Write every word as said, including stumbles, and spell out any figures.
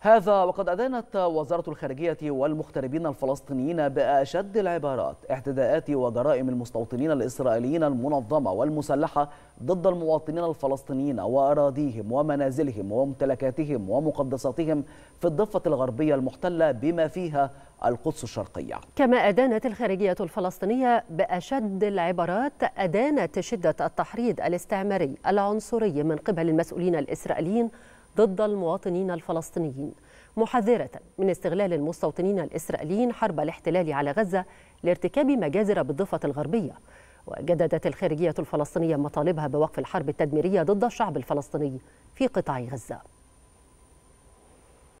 هذا وقد أدانت وزارة الخارجية والمغتربين الفلسطينيين بأشد العبارات اعتداءات وجرائم المستوطنين الإسرائيليين المنظمة والمسلحة ضد المواطنين الفلسطينيين وأراضيهم ومنازلهم وممتلكاتهم ومقدساتهم في الضفة الغربية المحتلة بما فيها القدس الشرقية. كما أدانت الخارجية الفلسطينية بأشد العبارات أدانت شدة التحريض الاستعماري العنصري من قبل المسؤولين الإسرائيليين ضد المواطنين الفلسطينيين، محذرة من استغلال المستوطنين الإسرائيليين حرب الاحتلال على غزة لارتكاب مجازر بالضفة الغربية. وجددت الخارجية الفلسطينية مطالبها بوقف الحرب التدميرية ضد الشعب الفلسطيني في قطاع غزة.